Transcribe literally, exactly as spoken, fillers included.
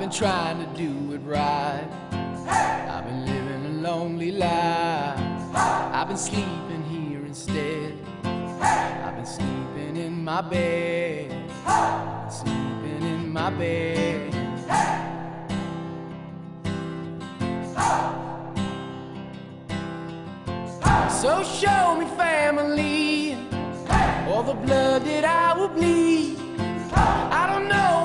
been trying to do it right. Hey! I've been living a lonely life. Hey! I've been sleeping here instead. Hey! I've been sleeping in my bed. Hey! Sleeping in my bed. Hey! So show me family, hey! All the blood that I will bleed. Hey! I don't know